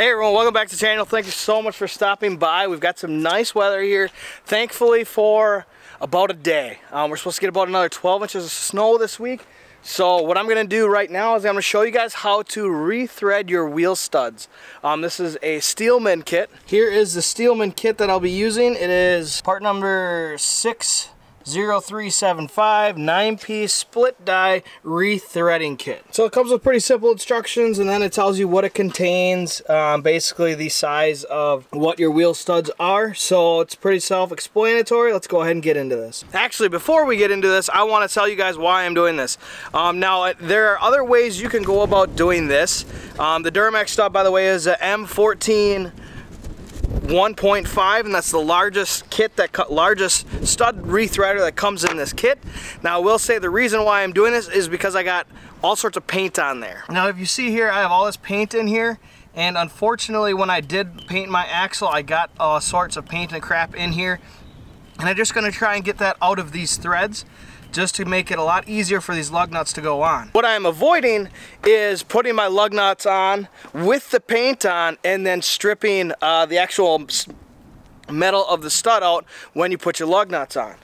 Hey everyone, welcome back to the channel. Thank you so much for stopping by. We've got some nice weather here, thankfully, for about a day. We're supposed to get about another 12 inches of snow this week. So what I'm going to do right now is I'm going to show you guys how to rethread your wheel studs. This is a Steelman kit. Here is the Steelman kit that I'll be using. It is part number 60375, 9-piece split die rethreading kit. So it comes with pretty simple instructions, and then it tells you what it contains, basically the size of what your wheel studs are. So it's pretty self-explanatory. Let's go ahead and get into this. Actually, before we get into this, I want to tell you guys why I'm doing this. Now there are other ways you can go about doing this. The Duramax stuff, by the way, is a M14 1.5, and that's the largest kit, largest stud rethreader that comes in this kit. Now I will say the reason why I'm doing this is because I got all sorts of paint on there. Now if you see here, I have all this paint in here, and unfortunately when I did paint my axle, I got all sorts of paint and crap in here, and I'm just going to try and get that out of these threads, just to make it a lot easier for these lug nuts to go on. What I am avoiding is putting my lug nuts on with the paint on and then stripping the actual metal of the stud out when you put your lug nuts on.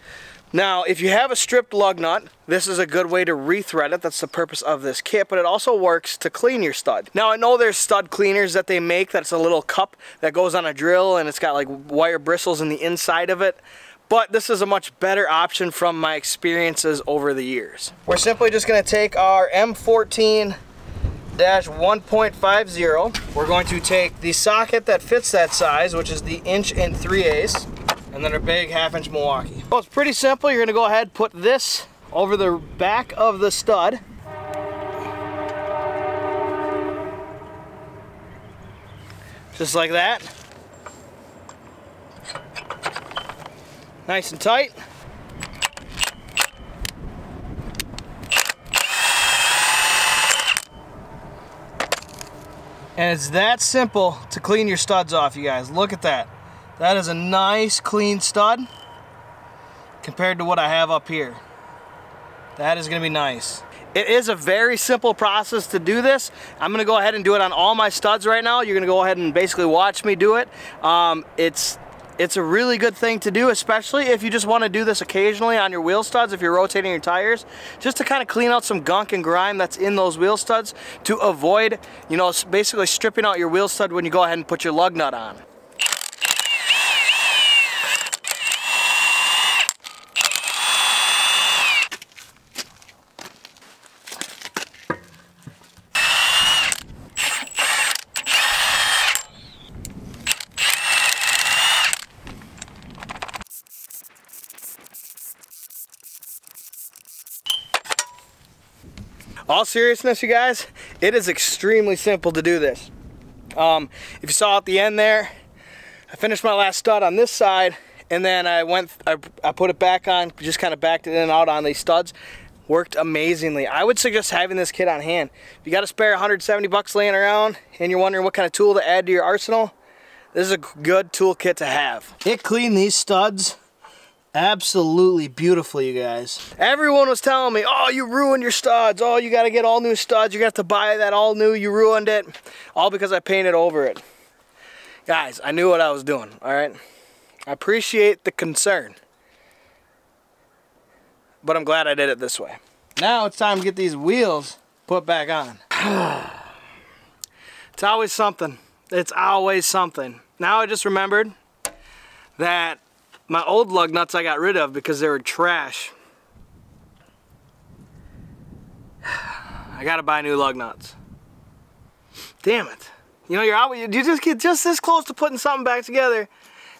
Now, if you have a stripped lug nut, this is a good way to rethread it. That's the purpose of this kit, but it also works to clean your stud. Now, I know there's stud cleaners that they make that's a little cup that goes on a drill and it's got like wire bristles in the inside of it. But this is a much better option from my experiences over the years. We're simply just going to take our M14-1.50. We're going to take the socket that fits that size, which is the 1 3/8", and then our big 1/2" Milwaukee. Well, it's pretty simple. You're going to go ahead and put this over the back of the stud. Just like that. Nice and tight. And it's that simple to clean your studs off, you guys. Look at that. That is a nice clean stud compared to what I have up here. That is going to be nice. It is a very simple process to do this. I'm going to go ahead and do it on all my studs right now. You're going to go ahead and basically watch me do it. It's a really good thing to do, especially if you just want to do this occasionally on your wheel studs, if you're rotating your tires, just to kind of clean out some gunk and grime that's in those wheel studs to avoid, you know, basically stripping out your wheel stud when you go ahead and put your lug nut on. All seriousness, you guys, it is extremely simple to do this. If you saw at the end there, I finished my last stud on this side, and then I put it back on, just kind of backed it in and out on these studs. Worked amazingly. I would suggest having this kit on hand. If you got to spare 170 bucks laying around and you're wondering what kind of tool to add to your arsenal, this is a good tool kit to have. It cleaned these studs absolutely beautiful, you guys. Everyone was telling me, oh, you ruined your studs. Oh, you got to get all new studs. You're going to have to buy that all new. You ruined it. All because I painted over it. Guys, I knew what I was doing, all right? I appreciate the concern, but I'm glad I did it this way. Now it's time to get these wheels put back on. It's always something. It's always something. Now I just remembered that my old lug nuts I got rid of because they were trash. I gotta buy new lug nuts. Damn it. You know, you're always, you just get just this close to putting something back together,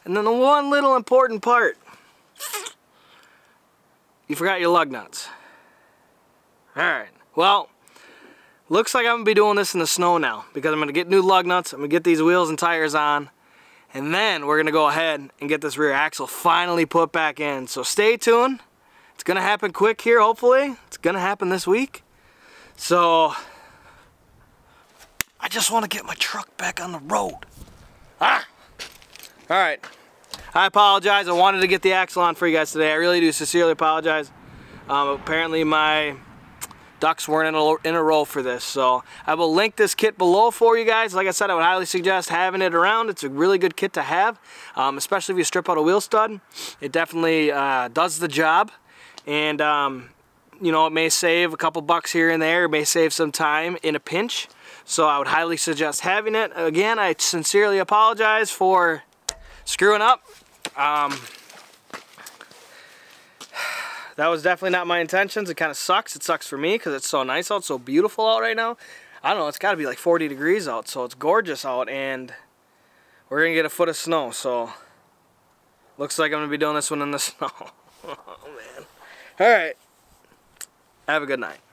and then the one little important part, you forgot your lug nuts. Alright, well, looks like I'm gonna be doing this in the snow now, because I'm gonna get new lug nuts, I'm gonna get these wheels and tires on, and then we're gonna go ahead and get this rear axle finally put back in. So stay tuned. It's gonna happen quick here, hopefully. It's gonna happen this week. So I just wanna get my truck back on the road. Ah! All right, I apologize. I wanted to get the axle on for you guys today. I really do sincerely apologize. Apparently my ducks weren't in a row for this. So I will link this kit below for you guys. Like I said, I would highly suggest having it around. It's a really good kit to have, especially if you strip out a wheel stud. It definitely does the job, and you know, it may save a couple bucks here and there. It may save some time in a pinch. So I would highly suggest having it. Again, I sincerely apologize for screwing up. That was definitely not my intentions. It kind of sucks. It sucks for me because it's so nice out, so beautiful out right now. I don't know, it's got to be like 40 degrees out, so it's gorgeous out, and we're going to get a foot of snow. So looks like I'm going to be doing this one in the snow. Oh, man. All right. Have a good night.